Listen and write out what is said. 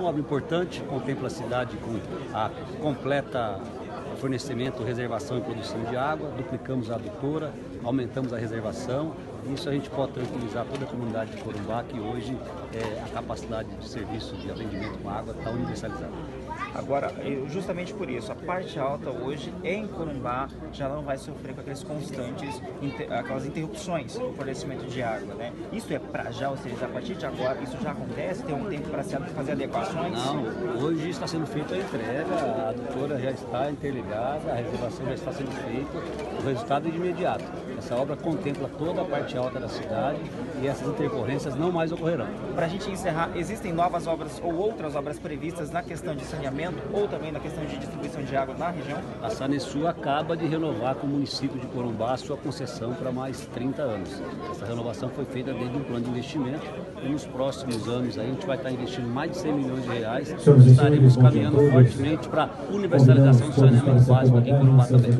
Uma obra importante, contempla a cidade com a completa fornecimento, reservação e produção de água, duplicamos a adutora, aumentamos a reservação, e isso a gente pode tranquilizar toda a comunidade de Corumbá, que hoje a capacidade de serviço de atendimento com água está universalizada. Agora, justamente por isso, a parte alta hoje em Corumbá já não vai sofrer com aqueles constantes, aquelas interrupções do fornecimento de água, né? Isso é para já, ou seja, a partir de agora, isso já acontece? Tem um tempo para se fazer adequações? Não, hoje está sendo feita a entrega, a adutora já está interligada, a reservação já está sendo feita, o resultado é imediato. Essa obra contempla toda a parte alta da cidade e essas intercorrências não mais ocorrerão. Para a gente encerrar, existem novas obras ou outras obras previstas na questão de saneamento ou também na questão de distribuição de água na região? A Sanesul acaba de renovar com o município de Corumbá a sua concessão para mais 30 anos. Essa renovação foi feita dentro de um plano de investimento e nos próximos anos a gente vai estar investindo mais de 100 milhões de reais. Estaremos caminhando fortemente para a universalização do saneamento básico aqui em Corumbá também.